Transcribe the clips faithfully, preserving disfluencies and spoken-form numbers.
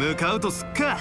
向かうとすっか。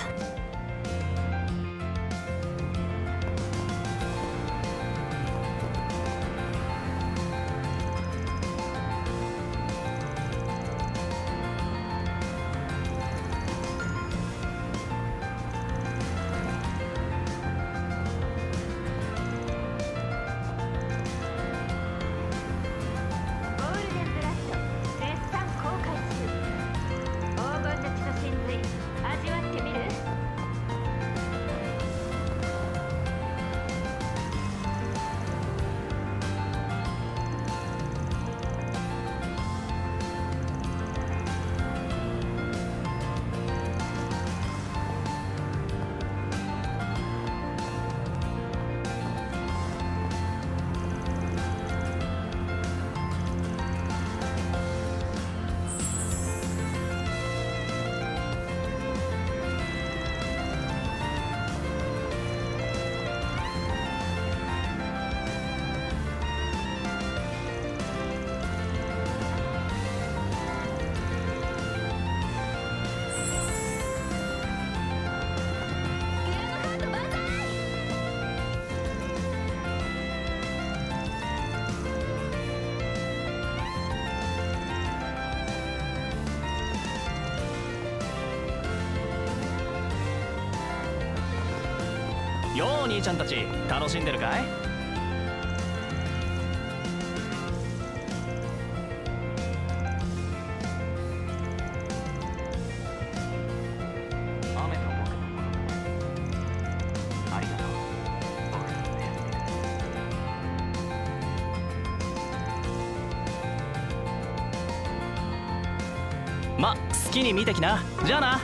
よう兄ちゃんたち、楽しんでるかい？雨と僕のもの。ありがとう。僕のね。ま、好きに見てきな。じゃあな。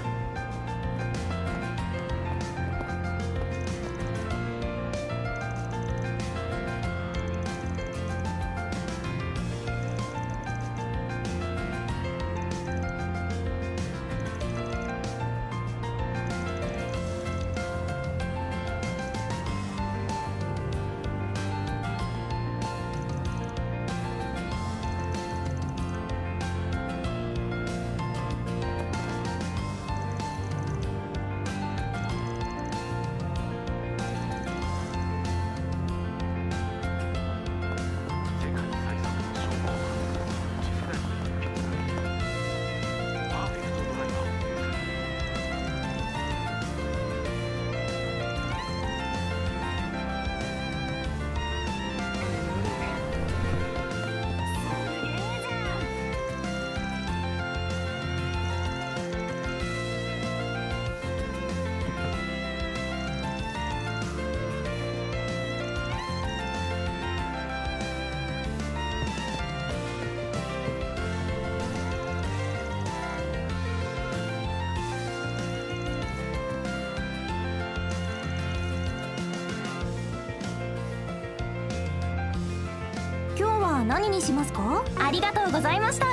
何にしますか？ありがとうございました。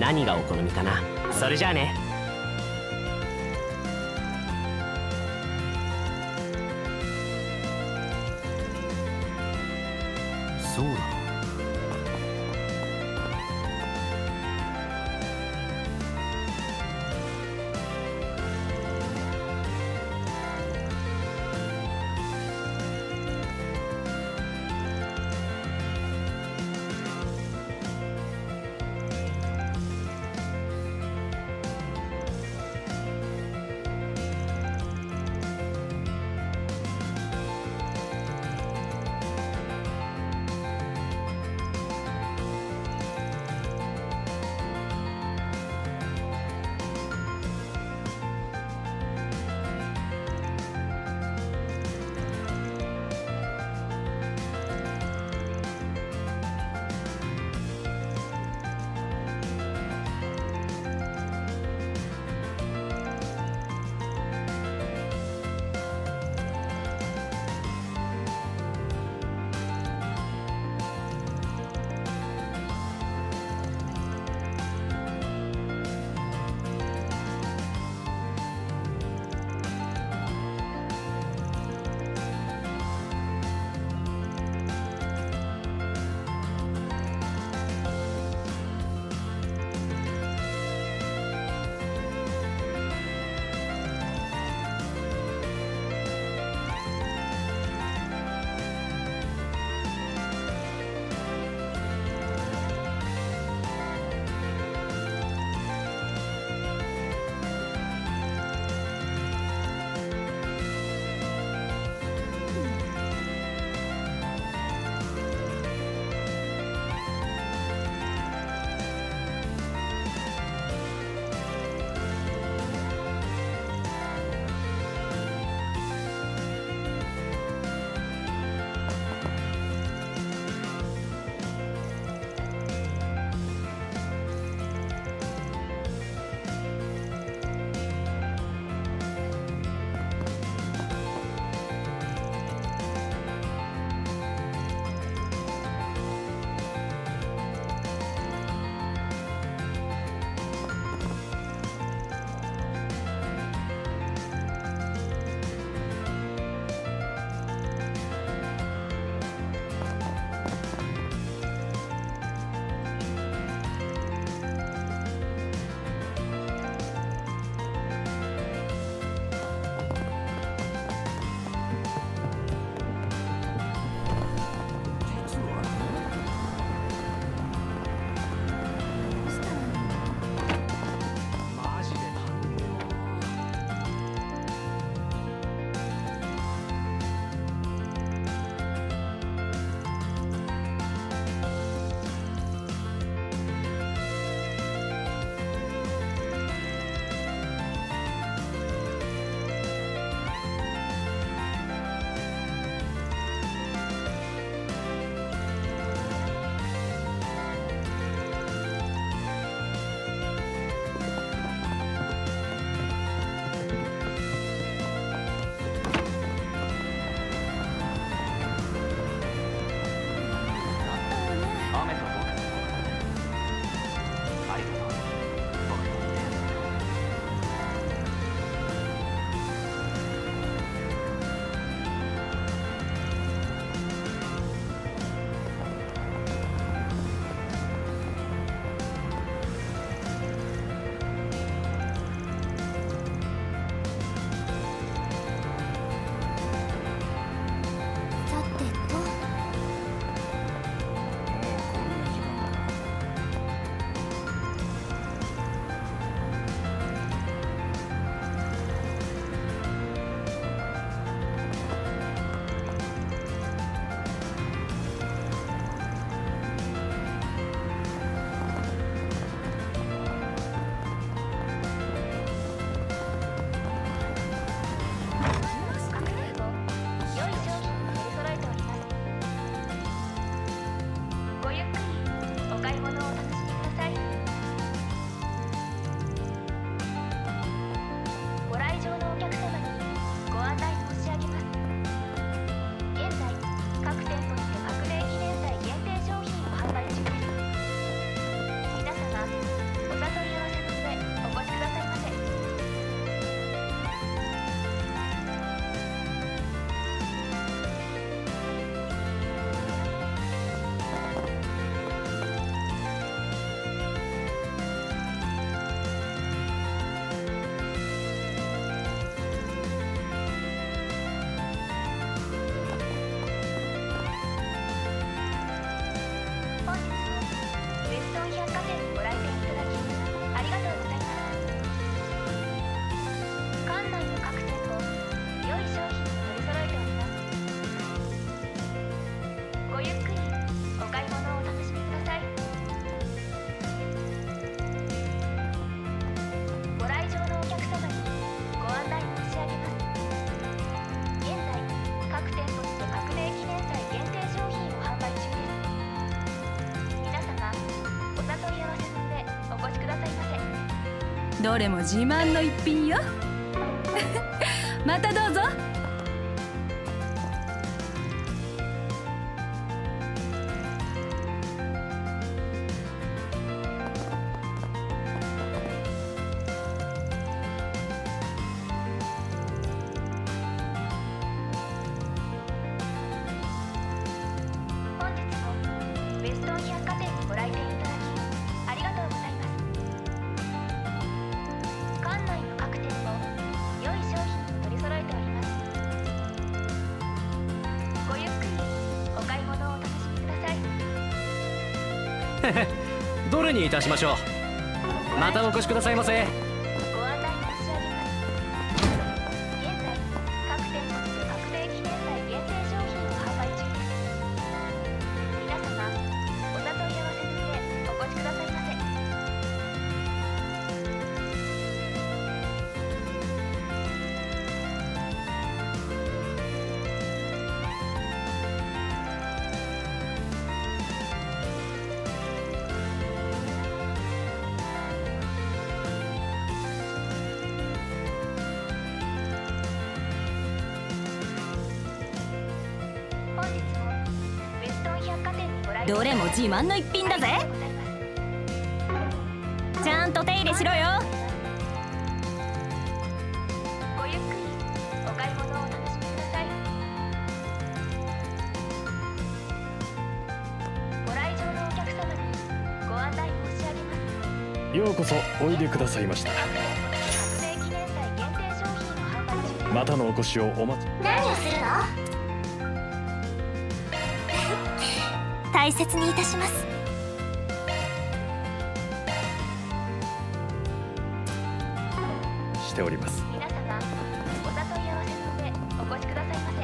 何がお好みかな。それじゃあね。そうだ。どれも自慢の一品よ。またどうぞ。どれにいたしましょう。またお越しくださいませ。ご案内差し上げます。現在各店舗特定記念祭限定商品を販売中です。皆様お誘い合わせにてお越しくださいませ。どれも自慢の一品だぜ。ちゃんと手入れしろよ。ごゆっくりお買い物をお楽しみください。ご来場のお客様にご案内申し上げます。ようこそおいでくださいました。またのお越しをお待ち。何をするの？大切にいたします。しております。皆様、お誘い合わせの上お越しくださいませ。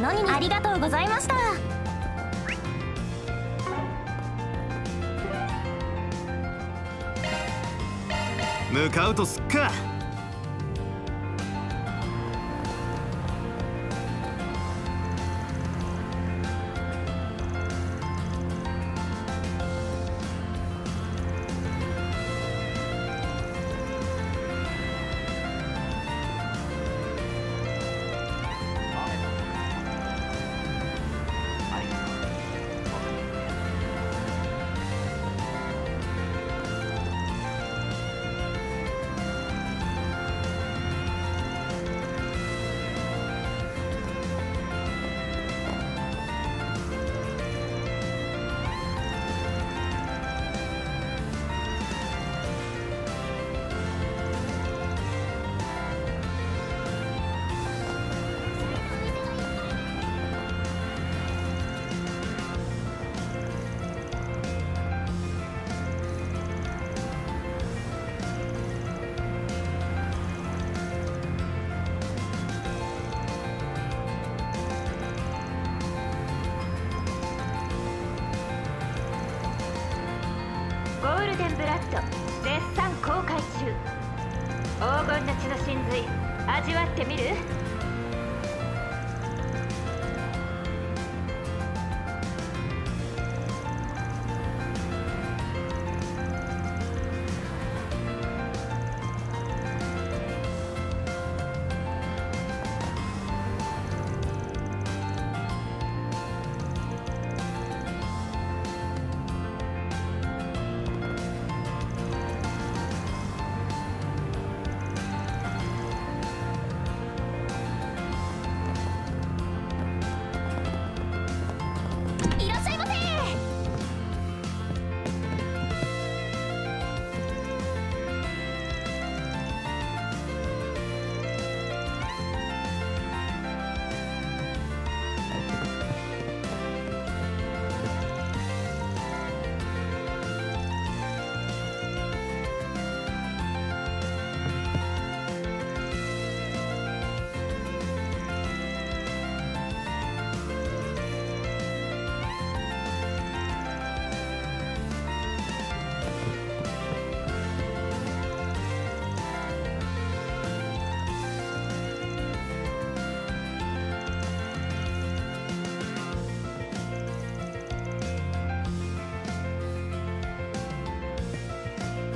のにありがとうございました。向かうとすっか。ブラッド絶賛公開中。黄金の血の神髄味わってみる？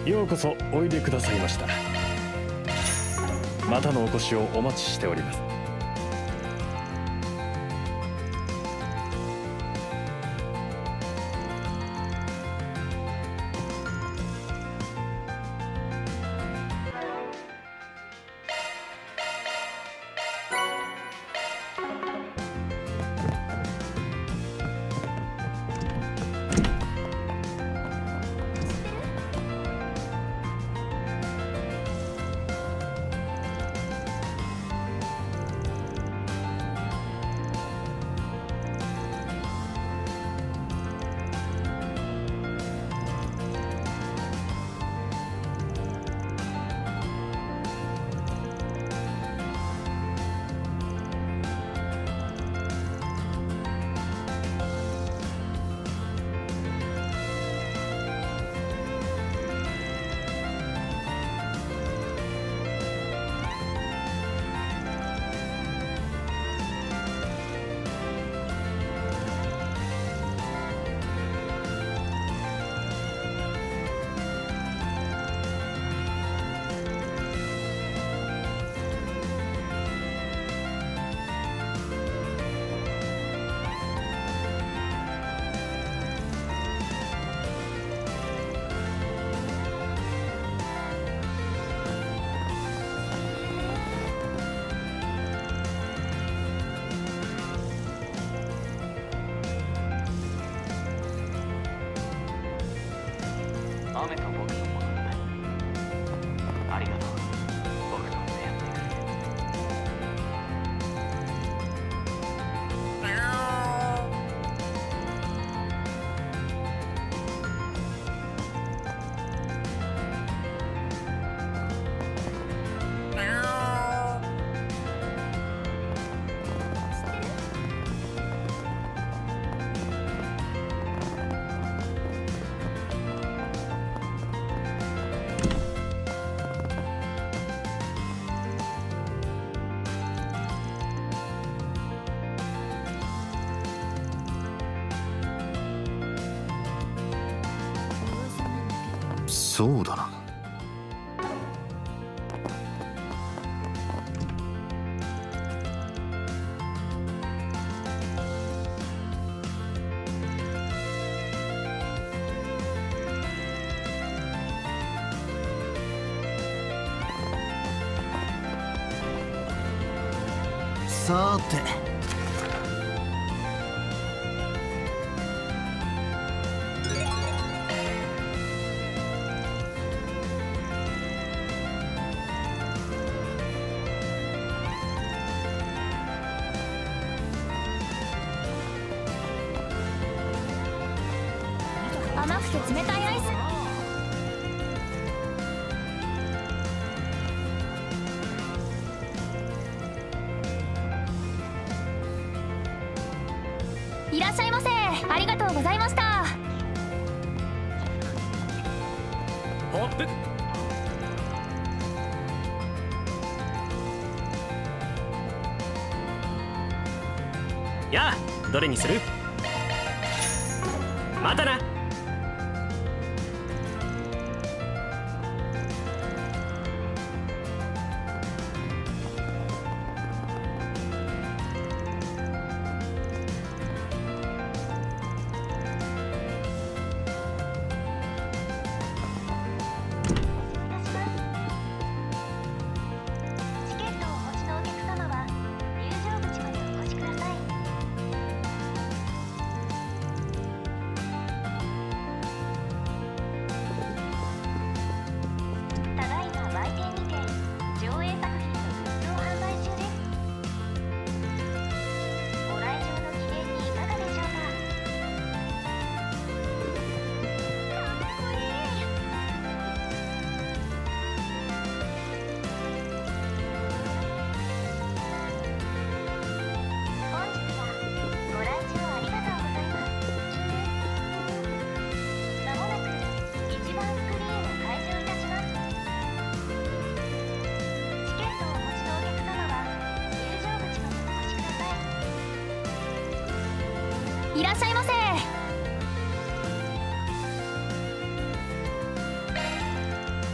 ようこそおいでくださいました。またのお越しをお待ちしております。そうだな。さて。 甘くて冷たいアイス。いらっしゃいませ。ありがとうございました。ホップ。やあ、どれにする？またな。 いらっしゃいませ。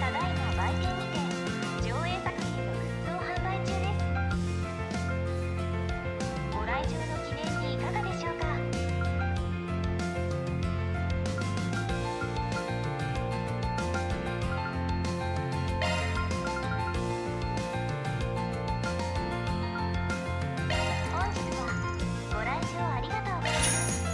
ただいま売店にて上映作品のグッズを販売中です。ご来場の記念にいかがでしょうか。本日はご来場ありがとうございました。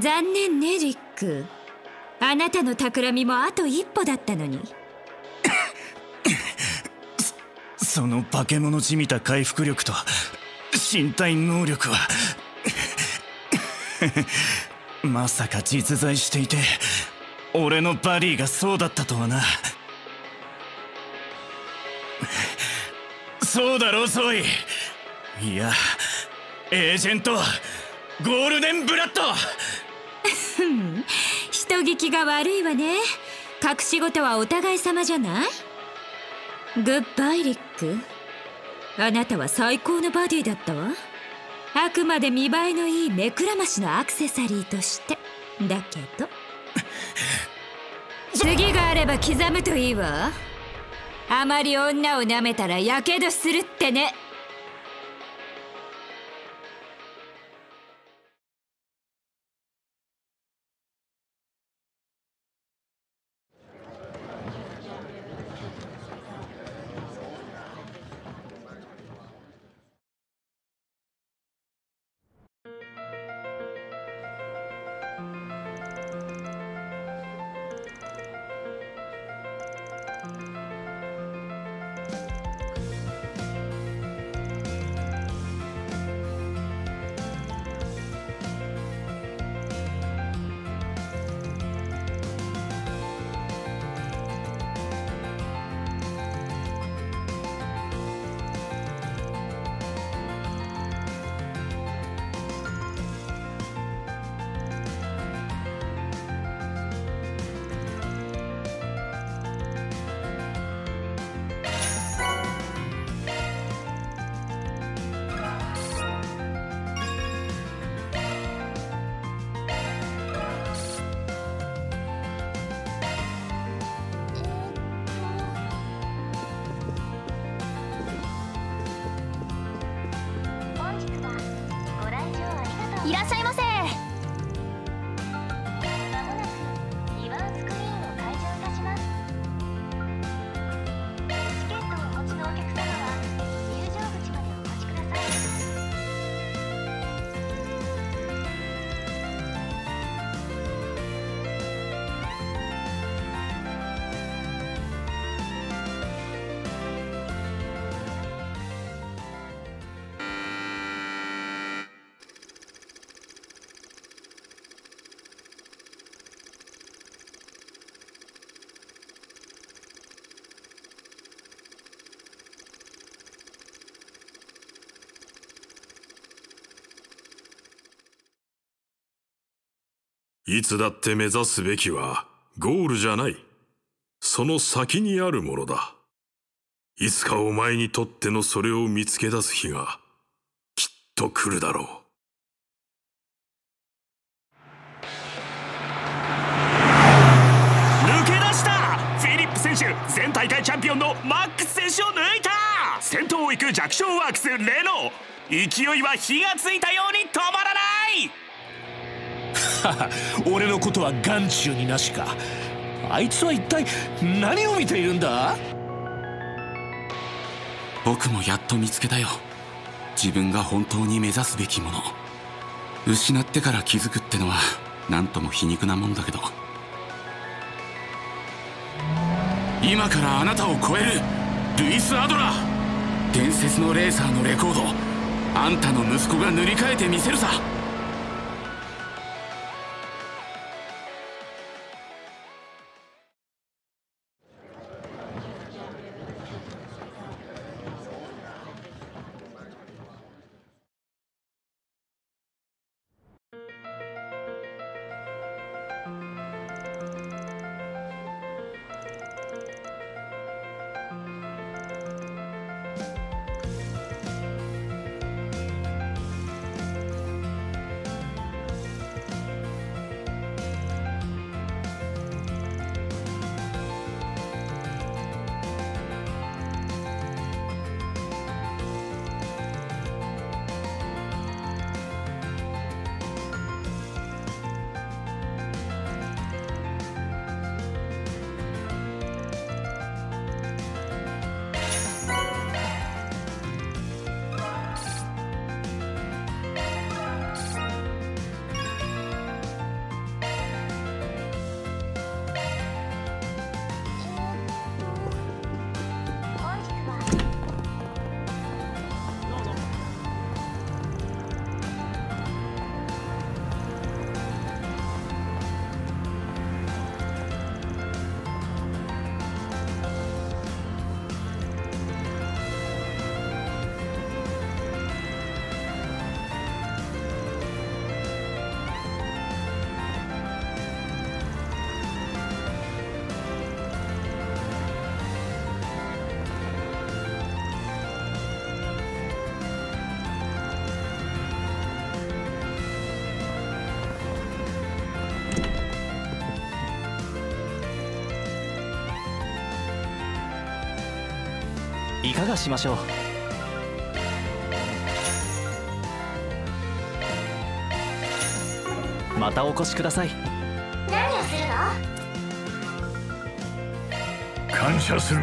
残念ね、リック。あなたの企みもあと一歩だったのに。その化け物じみた回復力と身体能力はまさか実在していて俺のバリーがそうだったとはな。そうだろう、ソイ。いや、エージェントゴールデンブラッド。 人聞きが悪いわね。隠し事はお互い様じゃない？グッバイリック。あなたは最高のバディだったわ。あくまで見栄えのいい目くらましのアクセサリーとしてだけど次があれば刻むといいわ。あまり女をなめたらやけどするってね。らっしゃいませ。まもなくにばんスクリーンを開場いたします。チケットをお持ちのお客様は入場口までお待ちくだいつだって目指すべきはゴールじゃない、その先にあるものだ。いつかお前にとってのそれを見つけ出す日がきっと来るだろう。抜け出した！フィリップ選手、前大会チャンピオンのマックス選手を抜いた。先頭を行く弱小ワークスレノー、勢いは火がついたように止まらない。俺のことは眼中になしか。あいつは一体何を見ているんだ。僕もやっと見つけたよ、自分が本当に目指すべきもの。失ってから気づくってのは何とも皮肉なもんだけど、今からあなたを超えるルイス・アドラー、伝説のレーサーのレコード、あんたの息子が塗り替えてみせるさ。いかがしましょう。またお越しください。何をするの？感謝する。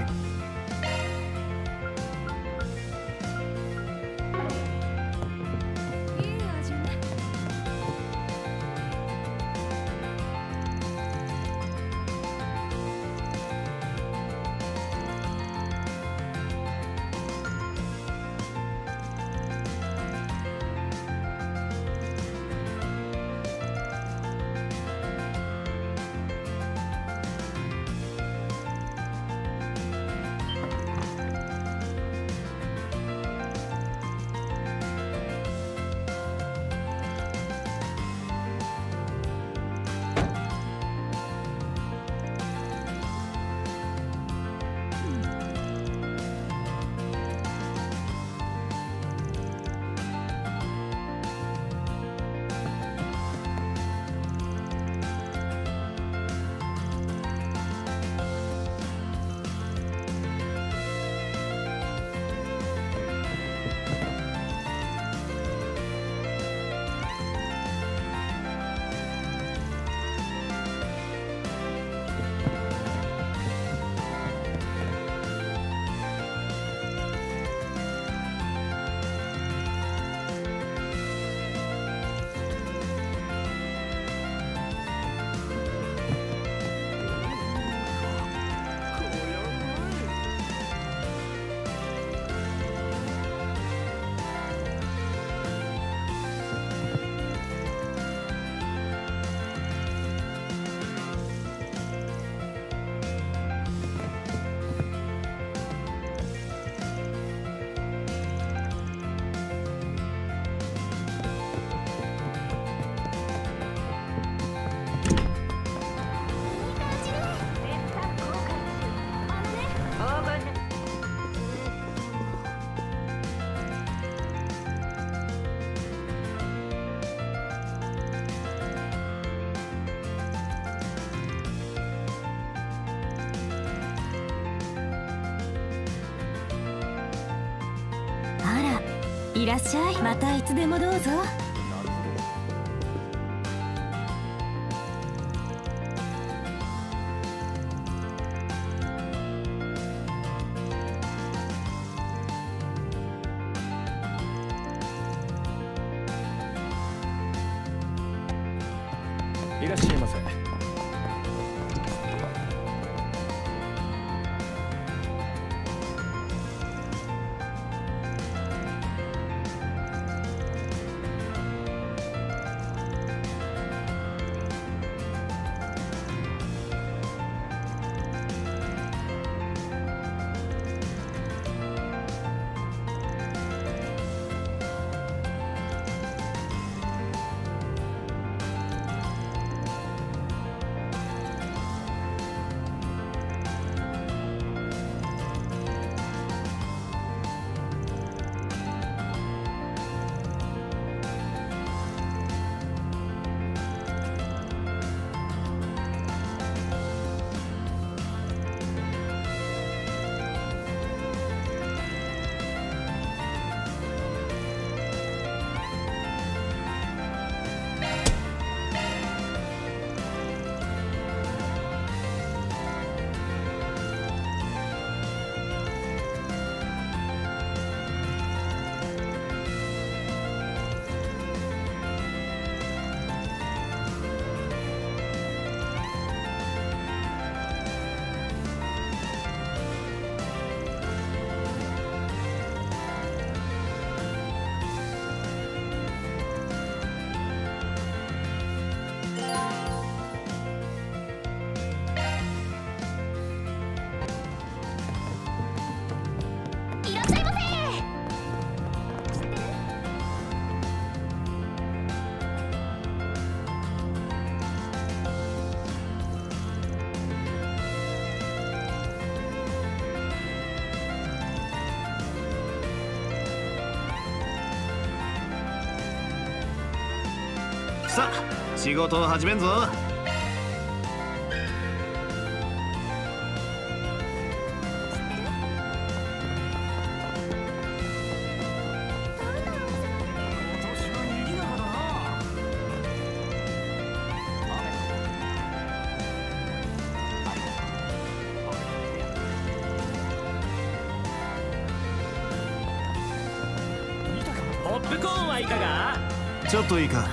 いらっしゃい。またいつでもどうぞ。いらっしゃいませ。さあ、仕事を始めんぞ。ポップコーンはいかが？ちょっといいか。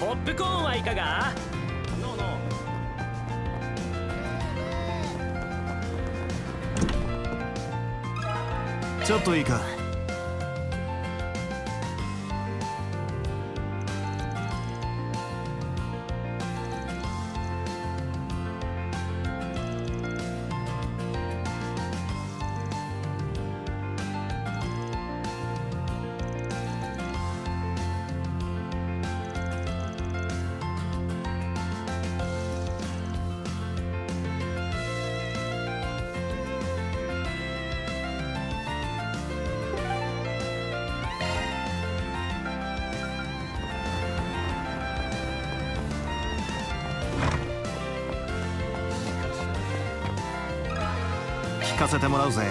ポップコーンはいかが？ちょっといいか。聞かせてもらうぜ。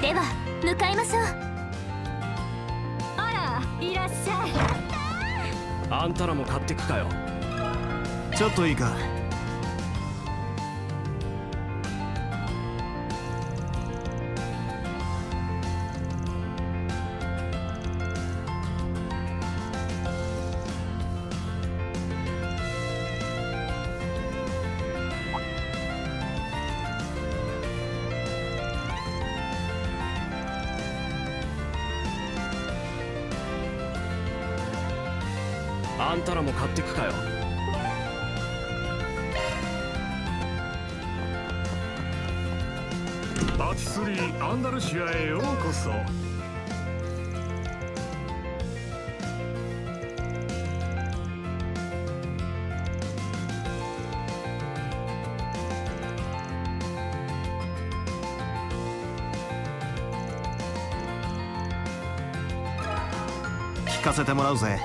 では向かいましょう。あら、いらっしゃい。やったー。あんたらも買ってくかよ。ちょっといいか。あんたらも買ってくかよ。バツスリーアンダルシアへようこそ。聞かせてもらうぜ。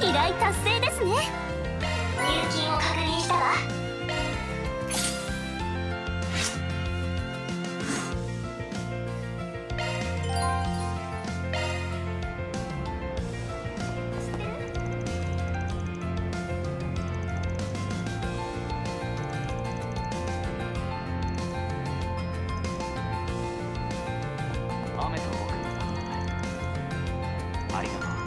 依頼達成ですね。入金を確認したわ。雨と僕の問題。ありがとう。